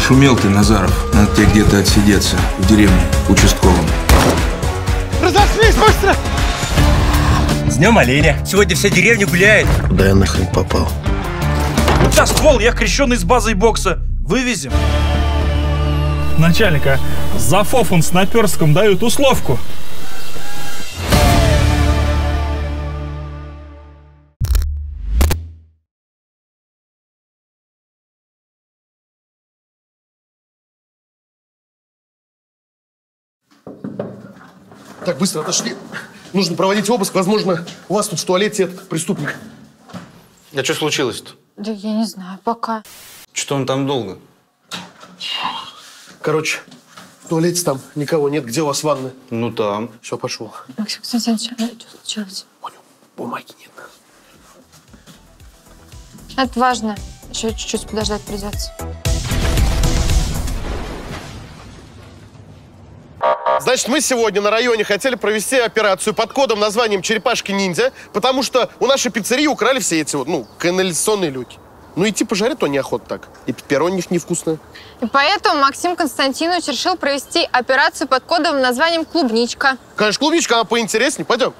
Не шумел ты, Назаров. Надо тебе где-то отсидеться. В деревне, участковым. Разошлись быстро! С днем оленя. Сегодня вся деревня гуляет. Куда я нахрен попал? У тебя ствол, я крещеный с базой бокса. Вывезем. Начальника, за фофун с наперстком дают условку. Так, быстро отошли. Нужно проводить обыск. Возможно, у вас тут в туалете преступник. А что случилось-то? Да я не знаю пока. Что он там долго? Короче, в туалете там никого нет. Где у вас ванны? Ну там. Все, пошел. Максим Константинович, что случилось? Понял. Бумаги нет. Это важно. Еще чуть-чуть подождать придется. Значит, мы сегодня на районе хотели провести операцию под кодом названием «Черепашки-ниндзя», потому что у нашей пиццерии украли все эти вот, канализационные люки. Ну, идти пожарить-то неохота так. И пепперони невкусные. И поэтому Максим Константинович решил провести операцию под кодовым названием «Клубничка». Конечно, клубничка, она поинтереснее. Пойдем.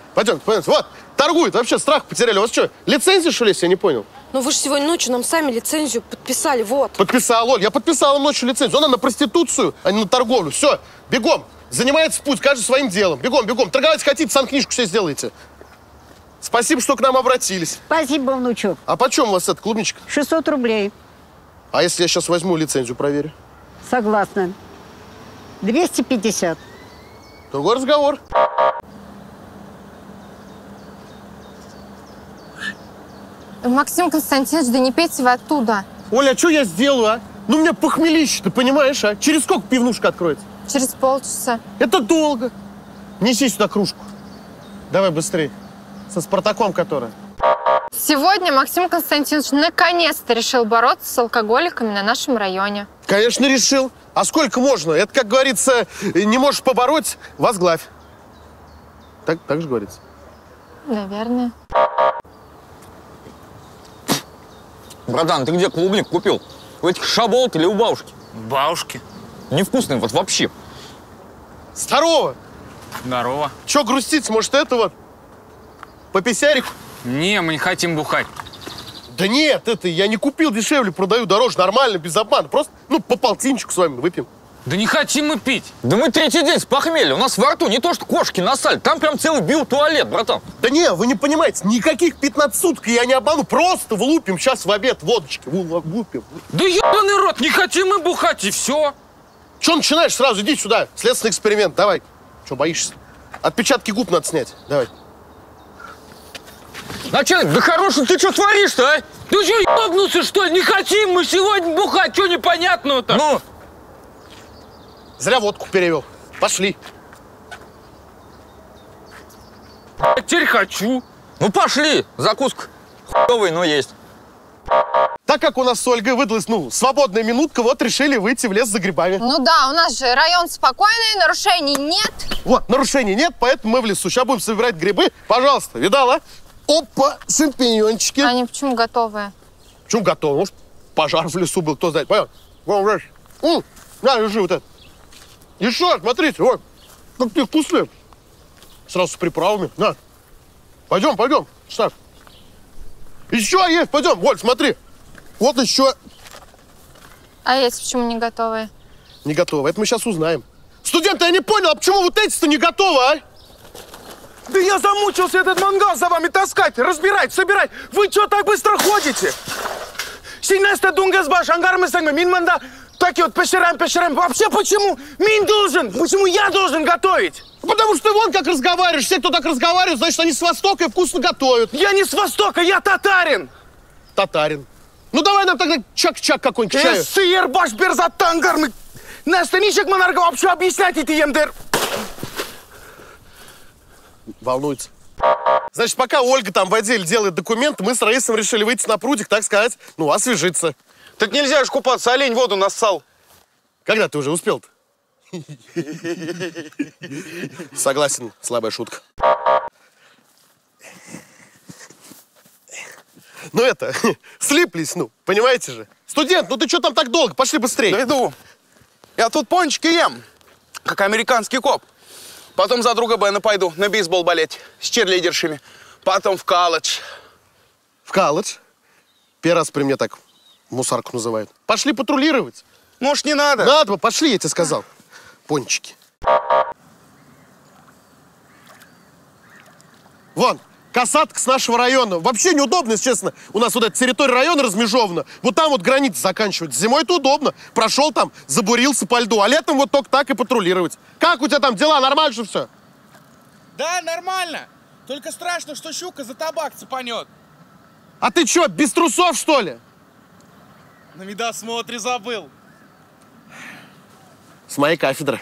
Вот, торгуют. Вообще страх потеряли. У вас что, лицензию, что ли, я не понял? Ну, вы же сегодня ночью нам сами лицензию подписали, вот. Подписал, Оль. Я подписал им ночью лицензию. Она на проституцию, а не на торговлю. Все, бегом. Занимается путь, каждый своим делом. Бегом. Торговать хотите, сам книжку себе сделаете. Спасибо, что к нам обратились. Спасибо, внучок. А почем у вас эта клубничка? 600 рублей. А если я сейчас возьму лицензию, проверю? Согласна. 250. Другой разговор. Максим Константинович, да не пейте вы оттуда. Оля, а что я сделаю, а? Ну, у меня похмелище, ты понимаешь, а? Через сколько пивнушка откроется? Через полчаса. Это долго. Неси сюда кружку. Давай быстрее. Со «Спартаком», которая. Сегодня Максим Константинович наконец-то решил бороться с алкоголиками на нашем районе. Конечно, решил. А сколько можно? Это, как говорится, не можешь побороть, возглавь. Так же говорится? Наверное. Братан, ты где клубник купил? У этих шаболт или у бабушки? У бабушки. Невкусный вот вообще. Здорово! Здорово. Че грустить? Может, это вот? По писярику? Не, мы не хотим бухать. Да нет, это я не купил дешевле, продаю дороже, нормально, без обмана. Просто, по полтинчику с вами выпьем. Да не хотим мы пить. Да мы третий день с похмелья. У нас во рту не то что кошки насали, там прям целый биотуалет, братан. Да не, вы не понимаете, никаких 15 суток я не обману. Просто влупим сейчас в обед водочки. Влупим. Да ебаный рот, не хотим мы бухать, и все. Че начинаешь сразу? Иди сюда. Следственный эксперимент, давай. Че, боишься? Отпечатки губ надо снять, давай. Начальник, да хороший, ты что творишь-то, а? Ты что, ебнулся, что ли? Не хотим мы сегодня бухать, что непонятного-то? Ну? Зря водку перевел. Пошли. А теперь хочу. Ну пошли, закуска хуёвая, но есть. Так как у нас с Ольгой выдалась, свободная минутка, вот решили выйти в лес за грибами. Ну да, у нас же район спокойный, нарушений нет. Вот, нарушений нет, поэтому мы в лесу. Сейчас будем собирать грибы. Пожалуйста, видала? Опа, шампиньончики. Они почему готовые? Почему готовы? Может, пожар в лесу был, кто знает. Понял? На, держи вот это. Еще, смотрите, ой, как ты вкусные. Сразу с приправами. На. Пойдем. Ставь. Еще есть, пойдем. Вот, смотри. Вот еще. А эти почему не готовые? Не готовы. Это мы сейчас узнаем. Студенты, я не понял, а почему вот эти-то не готовы, а? Да я замучился этот мангал за вами таскать, разбирать, собирать. Вы что так быстро ходите? Синеста дунгазбаш, ангармысангма, минманда. Так и вот пещерам. Вообще почему мин должен? Почему я должен готовить? Потому что ты вон как разговариваешь. Все, кто так разговаривает, значит, они с Востока и вкусно готовят. Я не с Востока, я татарин. Татарин. Ну давай нам тогда чак-чак какой-нибудь чаю. Сыр, баш, берзат, тангармы. Настаничек монарга вообще объяснять эти емдер. Волнуется. Значит, пока Ольга там в отделе делает документы, мы с Раисом решили выйти на прудик, так сказать, освежиться. Так нельзя же купаться, олень воду нассал. Когда ты уже успел-то? Согласен, слабая шутка. Ну это, слиплись, ну, понимаете же. Студент, ну ты что там так долго? Пошли быстрее. Да иду. Я тут пончики ем, как американский коп. Потом за друга Бена пойду на бейсбол болеть с черлидершами. Потом в колледж. В колледж? Первый раз при мне так мусарку называют. Пошли патрулировать. Может, не надо? Надо бы, пошли, я тебе сказал. Пончики. Вон, касатка с нашего района. Вообще неудобно, если честно. У нас вот эта территория района размежевана. Вот там вот граница заканчивается. Зимой это удобно. Прошел там, забурился по льду. А летом вот только так и патрулировать. Как у тебя там дела? Нормально же все? Да, нормально. Только страшно, что щука за табак цепанет. А ты что, без трусов, что ли? На медосмотре забыл. С моей кафедры.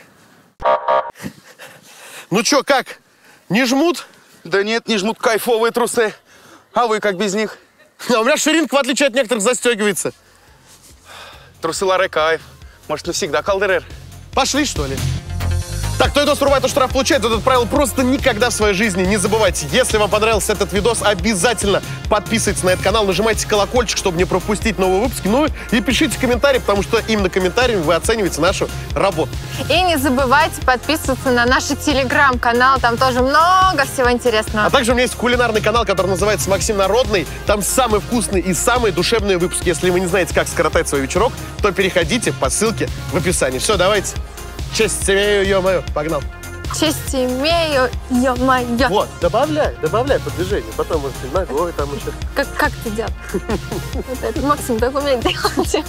Ну чё, как? Не жмут? Да нет, не жмут, кайфовые трусы. А вы как без них? А у меня ширинка, в отличие от некоторых, застегивается. Трусы Ларе кайф. Может, навсегда калдерер. Пошли, что ли? Так, кто видос рубает, то штраф получает. Вот это правило просто никогда в своей жизни не забывайте. Если вам понравился этот видос, обязательно подписывайтесь на этот канал, нажимайте колокольчик, чтобы не пропустить новые выпуски. Ну и пишите комментарии, потому что именно комментариями вы оцениваете нашу работу. И не забывайте подписываться на наш телеграм-канал, там тоже много всего интересного. А также у меня есть кулинарный канал, который называется Максим Народный. Там самые вкусные и самые душевные выпуски. Если вы не знаете, как скоротать свой вечерок, то переходите по ссылке в описании. Все, давайте. Честь имею, ё-моё. Погнал. Честь имею, ё-моё. Вот, добавляй под движение. Потом, может, ногой там еще. Как ты делал? Вот это Максим, так у меня делал.